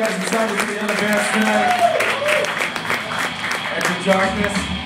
guys excited to be on the band tonight? After Darkness.